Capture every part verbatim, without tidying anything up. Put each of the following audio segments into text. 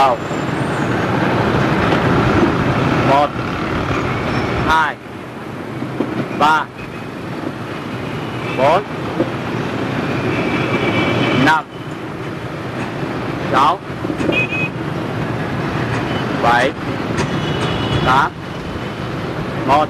tàu. một, hai, ba, bốn, năm, sáu, bảy, tám, chuyển hướng.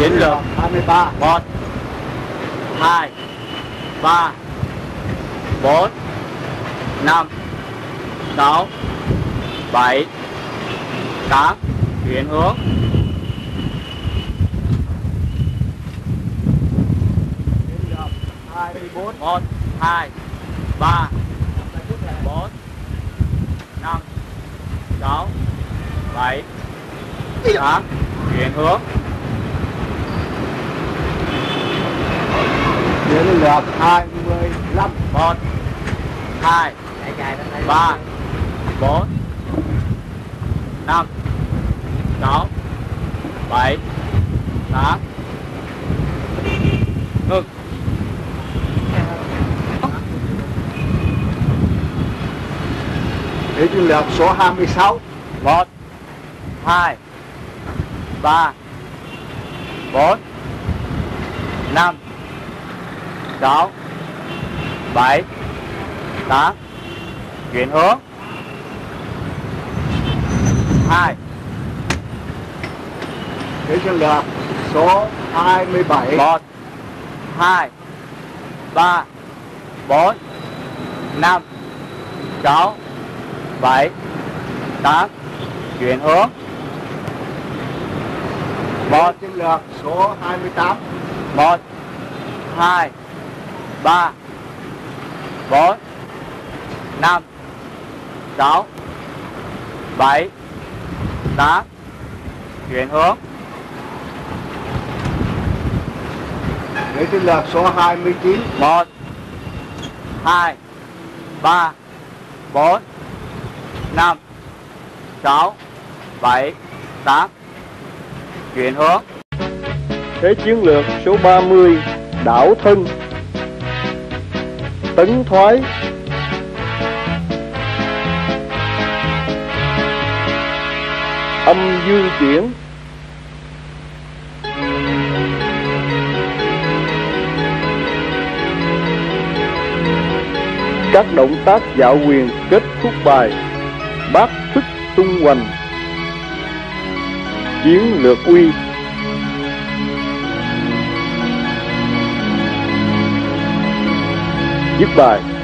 Chiến lược ba mươi ba. Một, hai, ba, bốn, năm, sáu, bảy, tám, chuyển hướng. Chiến lược hai mươi bốn. Một, hai, ba, bốn, năm, sáu, bảy, tám, chuyển hướng. Chiến lược hai mươi lăm. Một, hai, ba, bốn, năm, sáu, bảy, tám, ngừng. Chiến lược số hai mươi sáu. Một, hai, ba, bốn, năm, sáu, bảy, tám, chuyển hướng. Hai. Chiến lược số hai mươi bảy. Một, hai, ba, bốn, năm, sáu, bảy, tám, chuyển hướng. Một. Chiến lược số hai mươi tám. Một, hai, ba, bốn, năm, sáu, bảy, tám, chuyển hướng. Để chiến lược số hai mươi chín. Một, hai, ba, bốn, năm, sáu, bảy, tám, chuyển hướng. Thế chiến lược số ba mươi, đảo thân, tấn thoái. Âm dương chuyển. Các động tác dạo quyền kết thúc bài bát thức tung hoành. Chiến lược uy. Dứt bài.